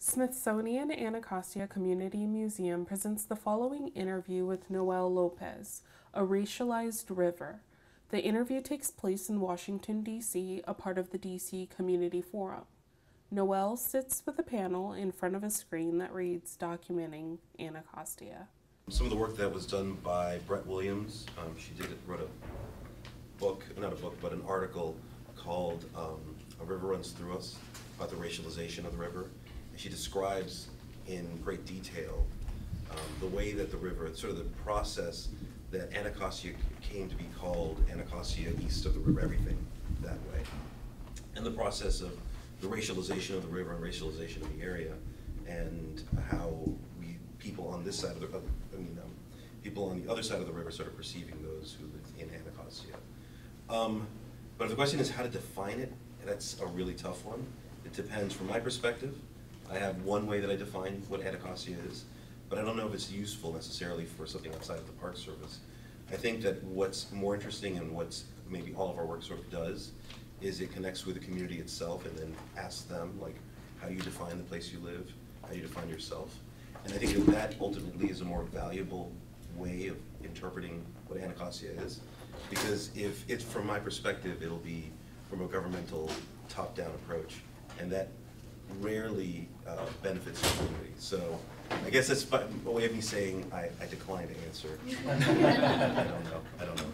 Smithsonian Anacostia Community Museum presents the following interview with Noel Lopez, A Racialized River. The interview takes place in Washington, DC, a part of the DC Community Forum. Noel sits with a panel in front of a screen that reads, "Documenting Anacostia." Some of the work that was done by Brett Williams, wrote a book, not a book, but an article called A River Runs Through Us, about the racialization of the river. She describes in great detail the way that the river, sort of the process that Anacostia came to be called Anacostia east of the river, everything that way, and the process of the racialization of the river and racialization of the area, and how we people on this side of the, people on the other side of the river, sort of perceiving those who live in Anacostia. But if the question is how to define it, that's a really tough one. It depends, from my perspective. I have one way that I define what Anacostia is, but I don't know if it's useful necessarily for something outside of the Park Service. I think that what's more interesting and what's maybe all of our work sort of does is it connects with the community itself and then asks them, like, how you define the place you live, how you define yourself. And I think that ultimately is a more valuable way of interpreting what Anacostia is, because if it's from my perspective, it'll be from a governmental top-down approach, and that rarely benefits the community. So I guess that's a way of me saying I decline to answer. I don't know.